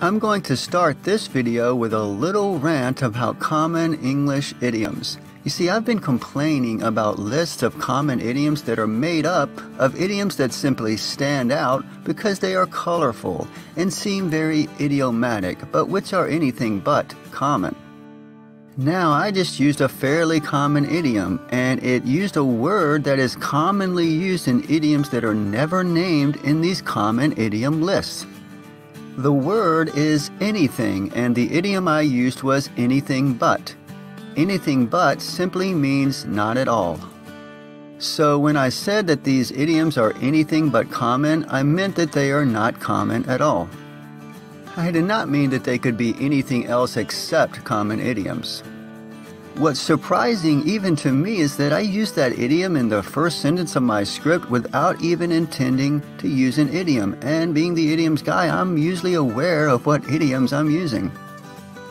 I'm going to start this video with a little rant about common English idioms. You see, I've been complaining about lists of common idioms that are made up of idioms that simply stand out because they are colorful and seem very idiomatic, but which are anything but common. Now, I just used a fairly common idiom, and it used a word that is commonly used in idioms that are never named in these common idiom lists. The word is anything, and the idiom I used was anything but. Anything but simply means not at all. So when I said that these idioms are anything but common, I meant that they are not common at all. I did not mean that they could be anything else except common idioms. What's surprising even to me is that I used that idiom in the first sentence of my script without even intending to use an idiom, and being the idioms guy, I'm usually aware of what idioms I'm using.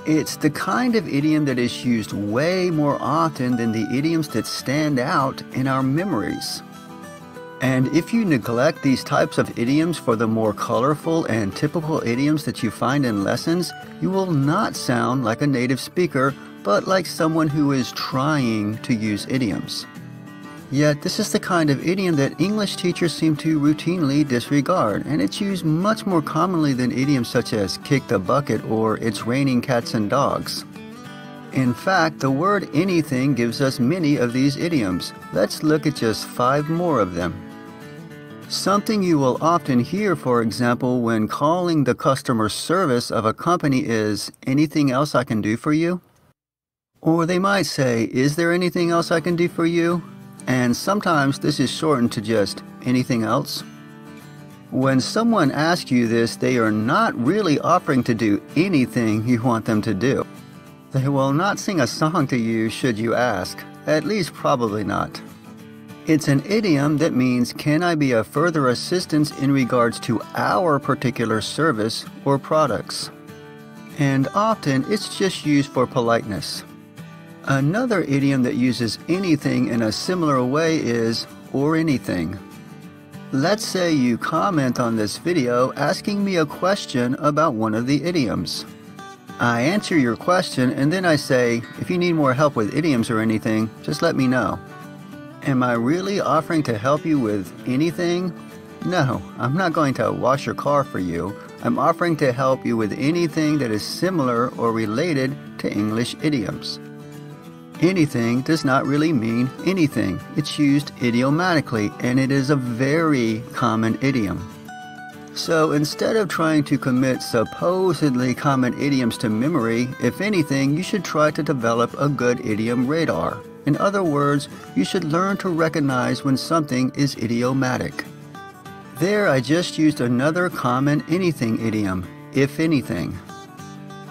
It's the kind of idiom that is used way more often than the idioms that stand out in our memories. And if you neglect these types of idioms for the more colorful and typical idioms that you find in lessons, you will not sound like a native speaker, but like someone who is trying to use idioms. Yet this is the kind of idiom that English teachers seem to routinely disregard, and it's used much more commonly than idioms such as kick the bucket or it's raining cats and dogs. In fact, the word anything gives us many of these idioms. Let's look at just 5 more of them. Something you will often hear, for example, when calling the customer service of a company is, "Anything else I can do for you?" Or they might say, "Is there anything else I can do for you?" And sometimes this is shortened to just, "Anything else?" When someone asks you this, they are not really offering to do anything you want them to do. They will not sing a song to you should you ask, at least probably not. It's an idiom that means, can I be of further assistance in regards to our particular service or products? And often it's just used for politeness. Another idiom that uses anything in a similar way is or anything. Let's say you comment on this video asking me a question about one of the idioms. I answer your question and then I say, if you need more help with idioms or anything, just let me know. Am I really offering to help you with anything? No, I'm not going to wash your car for you. I'm offering to help you with anything that is similar or related to English idioms. Anything does not really mean anything. It's used idiomatically, and it is a very common idiom. So instead of trying to commit supposedly common idioms to memory, if anything, you should try to develop a good idiom radar. In other words, you should learn to recognize when something is idiomatic. There, I just used another common anything idiom, if anything.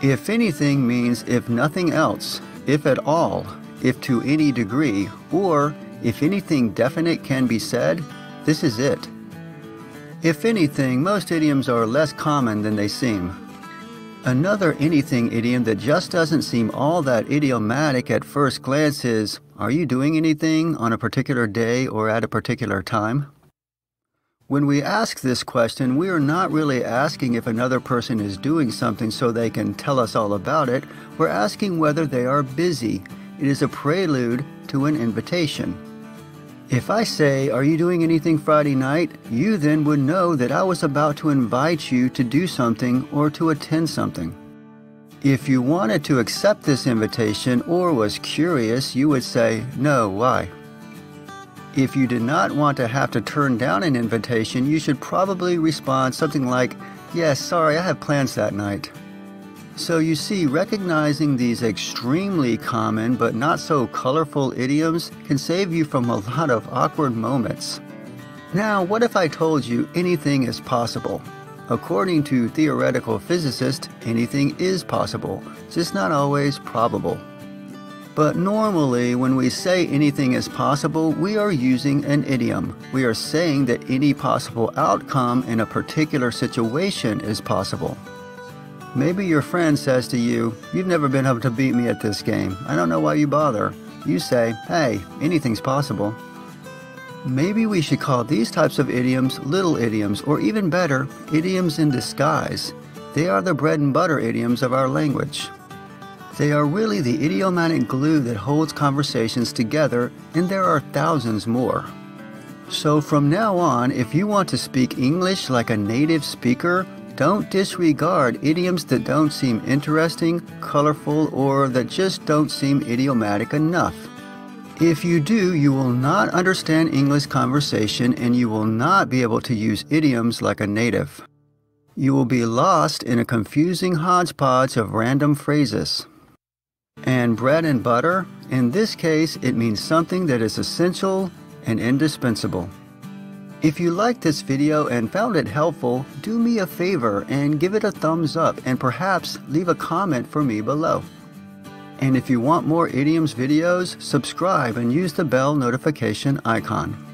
If anything means if nothing else, if at all, if to any degree, or if anything definite can be said, this is it. If anything, most idioms are less common than they seem. Another anything idiom that just doesn't seem all that idiomatic at first glance is, are you doing anything on a particular day or at a particular time? When we ask this question, we are not really asking if another person is doing something so they can tell us all about it. We're asking whether they are busy. It is a prelude to an invitation. If I say, are you doing anything Friday night? You then would know that I was about to invite you to do something or to attend something. If you wanted to accept this invitation or was curious, you would say, no, why? If you did not want to have to turn down an invitation, you should probably respond something like, yes, sorry, I have plans that night. So you see, recognizing these extremely common but not so colorful idioms can save you from a lot of awkward moments. Now, what if I told you anything is possible? According to theoretical physicists, anything is possible, just not always probable. But normally, when we say anything is possible, we are using an idiom. We are saying that any possible outcome in a particular situation is possible. Maybe your friend says to you, you've never been able to beat me at this game. I don't know why you bother. You say, hey, anything's possible. Maybe we should call these types of idioms little idioms, or even better, idioms in disguise. They are the bread and butter idioms of our language. They are really the idiomatic glue that holds conversations together, and there are thousands more. So from now on, if you want to speak English like a native speaker, don't disregard idioms that don't seem interesting, colorful, or that just don't seem idiomatic enough. If you do, you will not understand English conversation and you will not be able to use idioms like a native. You will be lost in a confusing hodgepodge of random phrases. And bread and butter, in this case, it means something that is essential and indispensable. If you liked this video and found it helpful, do me a favor and give it a thumbs up and perhaps leave a comment for me below. And if you want more idioms videos, subscribe and use the bell notification icon.